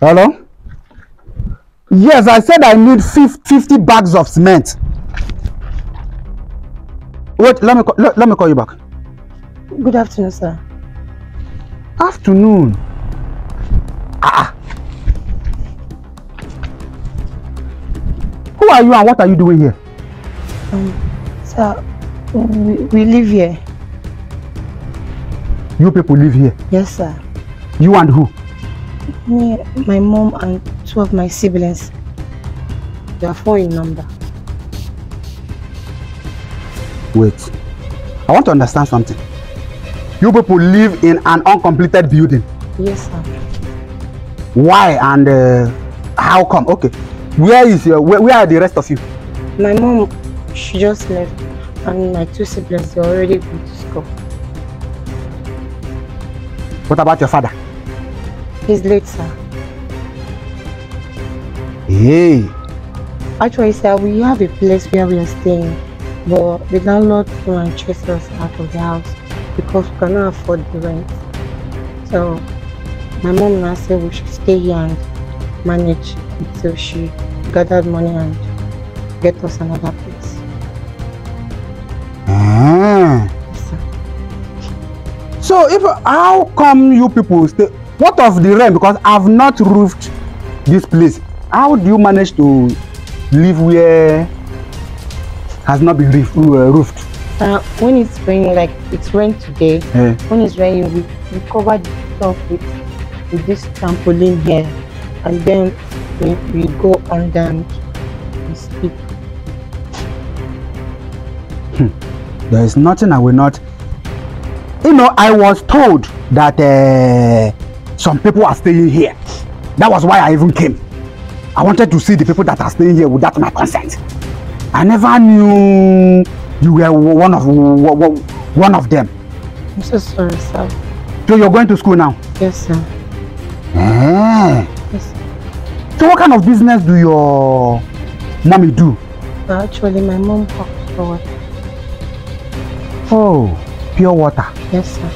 Hello? Yes, I said I need 50 bags of cement. Wait, let me call you back. Good afternoon, sir. Afternoon? Ah! Who are you and what are you doing here? Sir, we live here. You people live here? Yes, sir. You and who? Me, my mom, and two of my siblings. They are 4 in number. Wait. I want to understand something. You people live in an uncompleted building? Yes, sir. Why and how come? Okay. Where are the rest of you? My mom, she just left, and my 2 siblings, they already went to school. What about your father? He's late, sir. Hey. Actually, sir, we have a place where we are staying, but the landlord came and chased us out of the house because we cannot afford the rent. So my mom and I said we should stay here and manage until she gathered money and get us another place. Ah. So how come you people stay? What of the rent? Because I've not roofed this place. How do you manage to live where has not been roofed? When it's raining, like it's rained today, yeah. When it's raining, we cover the stuff with this trampoline here, and then we go under and we sleep. There is nothing I will not. You know, I was told that some people are staying here. That was why I even came. I wanted to see the people that are staying here without my consent. I never knew you were one of them. I'm so sorry, sir. So you're going to school now? Yes, sir. Yes, sir. So what kind of business do your mommy do? Actually, my mom works for water. Oh. Pure water? Yes, sir.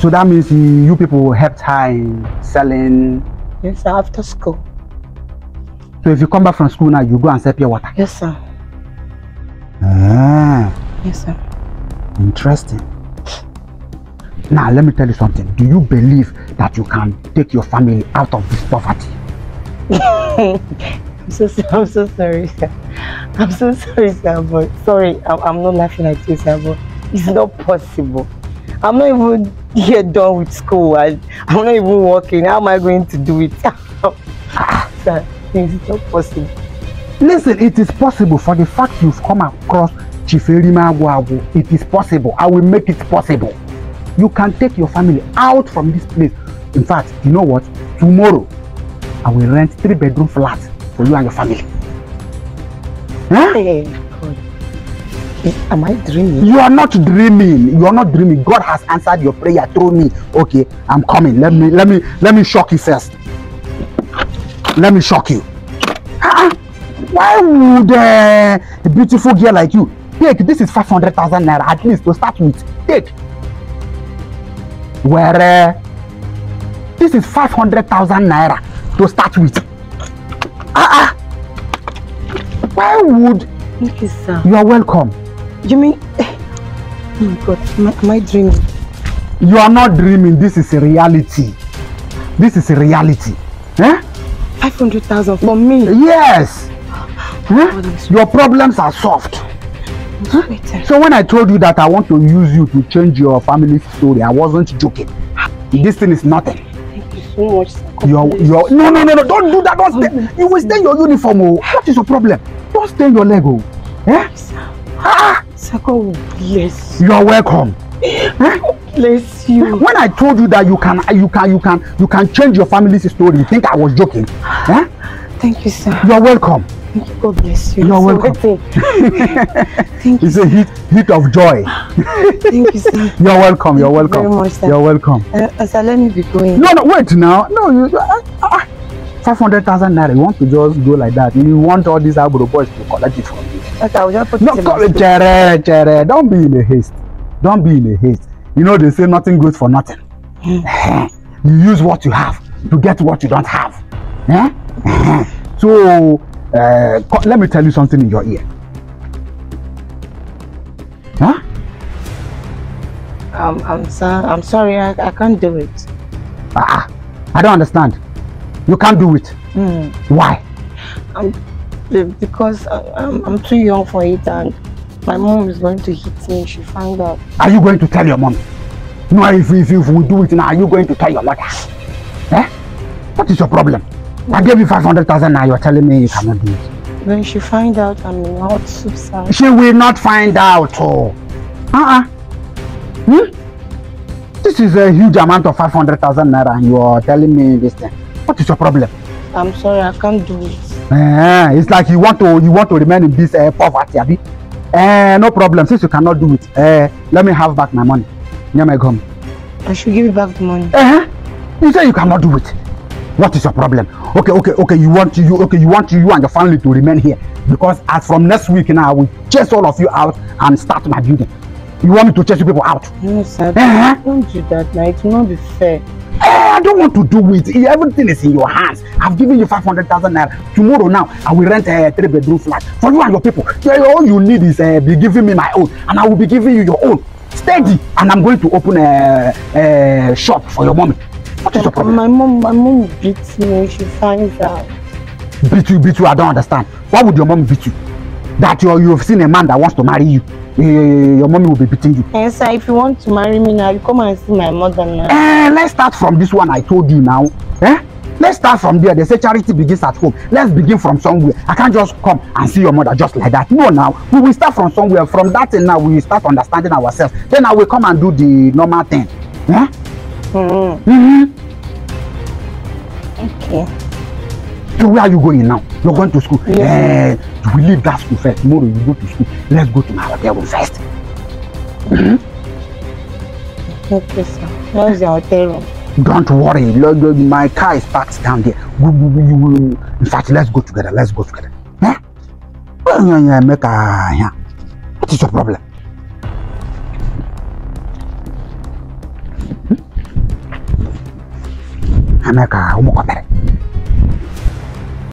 So that means you people helped her in selling? Yes, sir, after school. So if you come back from school now, you go and sell pure water? Yes, sir. Ah. Yes, sir. Interesting. Now, let me tell you something. Do you believe that you can take your family out of this poverty? I'm so sorry, sir. I'm so sorry, sir, but sorry, I'm not laughing at you, sir, but it's not possible. I'm not even yet done with school. I'm not even working. How am I going to do it? Sir, it's not possible. Listen, it is possible. For the fact you've come across Chiferima Wabu, it is possible. I will make it possible. You can take your family out from this place. In fact, you know what? Tomorrow, I will rent 3-bedroom flat for you and your family. Huh? Hey, God. Am I dreaming? You are not dreaming. You are not dreaming. God has answered your prayer through me. Okay, I'm coming. Let me shock you first. Let me shock you. Why would a beautiful girl like you take this? Is 500,000 naira at least to start with. Take. Where this is 500,000 naira to start with. Why would? Thank you, sir. You are welcome. You mean, oh my God, am I dreaming? You are not dreaming, this is a reality. This is a reality. Eh? 500,000 for me? Yes. Eh? Your problems are soft. Huh? So when I told you that I want to use you to change your family story, I wasn't joking. This thing is nothing. Thank you so much, sir. No, don't do that, don't stay. You will stay in your uniform. Oh. What is your problem? Don't stay in your leg. Oh. Eh? Sir, God bless you. You are welcome. Bless you. When I told you that you can change your family's story, you think I was joking? Eh? Thank you, sir. You are welcome. Thank you. God bless you. You are welcome. Thank you. It's a hit of joy. Thank you, sir. You are welcome. You are welcome. Very much, sir. You are welcome. Sir, let me be going. No, wait now. No, you. 500,000 naira. You want to just go like that? You want all these Abro boys to collect it from you? Okay, I will just put it in my chere. Don't be in a haste. Don't be in a haste. You know they say nothing goes for nothing. You use what you have to get what you don't have. Eh? So, let me tell you something in your ear. Huh? I'm sorry, I can't do it. I don't understand. You can't do it. Why? Because I'm too young for it, and my mom is going to hit me. She found out. Are you going to tell your mom? No, if we do it now, are you going to tell your mother? Eh? What is your problem? I gave you 500,000 now, you are telling me you cannot do it. When she find out, I'm not so sad. She will not find out. Oh. This is a huge amount of 500,000 naira, and you are telling me this thing. What is your problem? I'm sorry, I can't do it. It's like you want to remain in this poverty, Abi. No problem. Since you cannot do it, let me have back my money. Near my gum. I should give you back the money. You say you cannot do it. What is your problem? Okay. You and your family to remain here, because as from next week now, I will chase all of you out and start my building. You want me to chase you people out? No, sir. Don't do that. Now it will not be fair. I don't want to do it. Everything is in your hands. I've given you 500,000 naira. Tomorrow now, I will rent a 3-bedroom flat for you and your people. All you need is be giving me my own, and I will be giving you your own. Steady, and I'm going to open a shop for your mommy. What is your problem? My mom beats me. She finds out. Beat you. I don't understand. Why would your mom beat you? That you've seen a man that wants to marry you. Your mommy will be beating you. Yes, sir, if you want to marry me now, you come and see my mother now. Let's start from this one I told you now. Let's start from there. They say charity begins at home. Let's begin from somewhere. I can't just come and see your mother just like that. No, now. We will start from somewhere. From that thing now, we will start understanding ourselves. Then I will come and do the normal thing. Okay. So where are you going now? You're going to school. Yes. We leave that school first. Tomorrow you go to school. Let's go to my hotel room first. Okay, sir. Where's your hotel room? Don't worry. My car is parked down there. In fact, let's go together. Huh? What is your problem? Make a